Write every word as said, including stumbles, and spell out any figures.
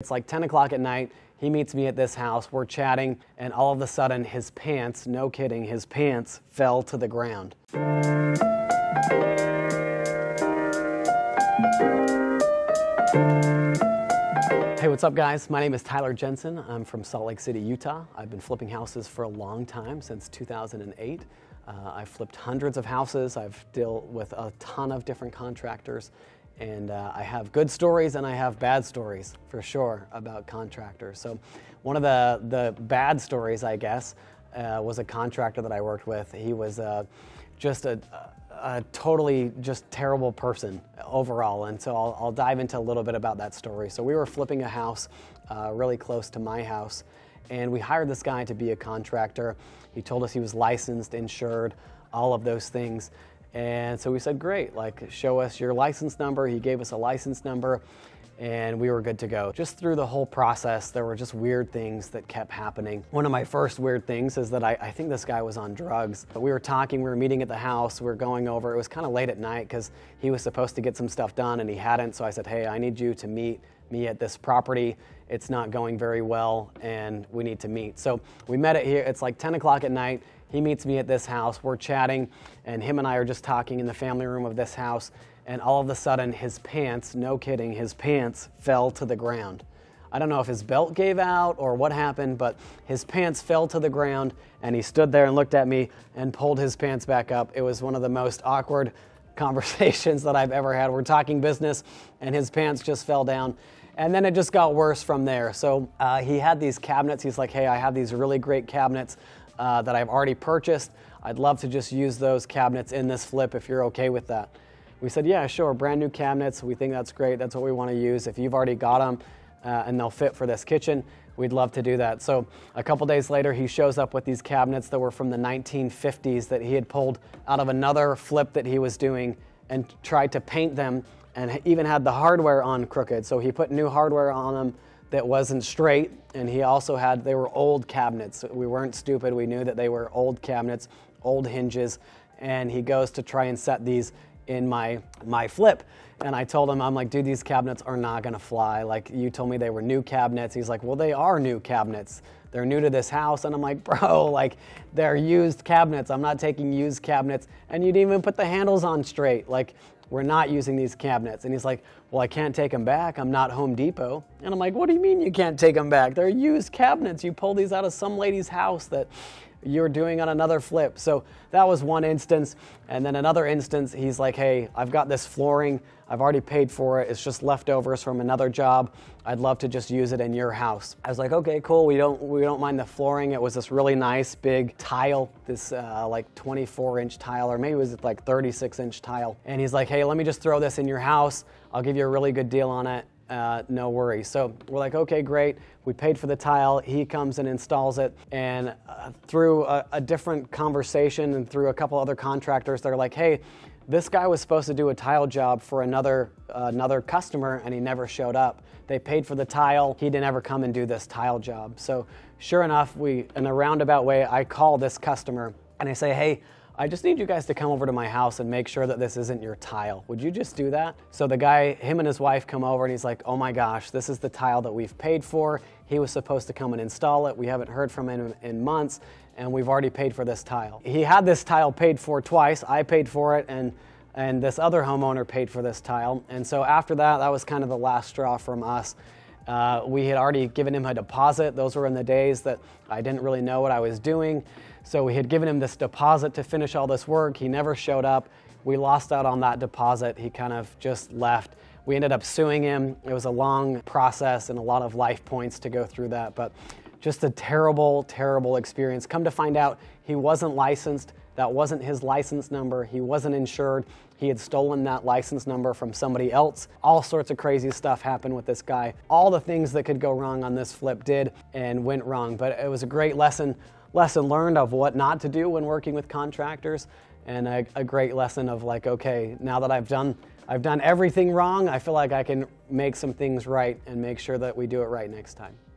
It's like ten o'clock at night, he meets me at this house, we're chatting, and all of a sudden his pants, no kidding, his pants fell to the ground. Hey, what's up guys? My name is Tyler Jensen. I'm from Salt Lake City, Utah. I've been flipping houses for a long time, since two thousand eight. Uh, I've flipped hundreds of houses, I've dealt with a ton of different contractors. And uh, I have good stories and I have bad stories, for sure, about contractors. So one of the, the bad stories, I guess, uh, was a contractor that I worked with. He was uh, just a, a totally just terrible person overall. And so I'll, I'll dive into a little bit about that story. So we were flipping a house uh, really close to my house. And we hired this guy to be a contractor. He told us he was licensed, insured, all of those things. And so we said, great, like, show us your license number. He gave us a license number and we were good to go. Just through the whole process, there were just weird things that kept happening. One of my first weird things is that I, I think this guy was on drugs. But we were talking, we were meeting at the house, we were going over. It was kind of late at night because he was supposed to get some stuff done and he hadn't. So I said, hey, I need you to meet me at this property. It's not going very well and we need to meet. So we met at here, it's like ten o'clock at night. He meets me at this house, we're chatting, and him and I are just talking in the family room of this house, and all of a sudden his pants, no kidding, his pants fell to the ground. I don't know if his belt gave out or what happened, but his pants fell to the ground, and he stood there and looked at me and pulled his pants back up. It was one of the most awkward conversations that I've ever had. We're talking business, and his pants just fell down. And then it just got worse from there. So uh, he had these cabinets. He's like, hey, I have these really great cabinets uh, that I've already purchased. I'd love to just use those cabinets in this flip if you're okay with that. We said, yeah, sure, brand new cabinets. We think that's great. That's what we want to use. If you've already got them uh, and they'll fit for this kitchen, we'd love to do that. So a couple days later, he shows up with these cabinets that were from the nineteen fifties that he had pulled out of another flip that he was doing and tried to paint them, and even had the hardware on crooked. So he put new hardware on them that wasn't straight, and he also had, they were old cabinets. We weren't stupid, we knew that they were old cabinets, old hinges, and he goes to try and set these in my, my flip. And I told him, I'm like, dude, these cabinets are not gonna fly. Like, you told me they were new cabinets. He's like, well, they are new cabinets. They're new to this house. And I'm like, bro, like, they're used cabinets. I'm not taking used cabinets. And you didn't even put the handles on straight. Like, we're not using these cabinets. And he's like, well, I can't take them back. I'm not Home Depot. And I'm like, what do you mean you can't take them back? They're used cabinets. You pulled these out of some lady's house that you're doing on another flip. So that was one instance. And then another instance, he's like, hey, I've got this flooring. I've already paid for it. It's just leftovers from another job. I'd love to just use it in your house. I was like, okay, cool. We don't, we don't mind the flooring. It was this really nice big tile, this uh, like twenty-four inch tile, or maybe it was like thirty-six inch tile. And he's like, hey, let me just throw this in your house. I'll give you a really good deal on it. Uh, no worries. So we're like, okay, great. We paid for the tile. He comes and installs it. And uh, through a, a different conversation and through a couple other contractors, they're like, hey, this guy was supposed to do a tile job for another, uh, another customer and he never showed up. They paid for the tile. He didn't ever come and do this tile job. So sure enough, we, in a roundabout way, I call this customer and I say, hey, I just need you guys to come over to my house and make sure that this isn't your tile. Would you just do that? So the guy, him and his wife come over and he's like, oh my gosh, this is the tile that we've paid for. He was supposed to come and install it. We haven't heard from him in months and we've already paid for this tile. He had this tile paid for twice. I paid for it and, and this other homeowner paid for this tile. And so after that, that was kind of the last straw from us. Uh, we had already given him a deposit. Those were in the days that I didn't really know what I was doing. So we had given him this deposit to finish all this work. He never showed up. We lost out on that deposit. He kind of just left. We ended up suing him. It was a long process and a lot of life points to go through that, but just a terrible, terrible experience. Come to find out, he wasn't licensed. That wasn't his license number. He wasn't insured. He had stolen that license number from somebody else. All sorts of crazy stuff happened with this guy. All the things that could go wrong on this flip did and went wrong, but it was a great lesson, lesson learned of what not to do when working with contractors, and a, a great lesson of like, okay, now that I've done, I've done everything wrong, I feel like I can make some things right and make sure that we do it right next time.